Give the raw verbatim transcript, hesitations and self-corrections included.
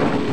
Ah!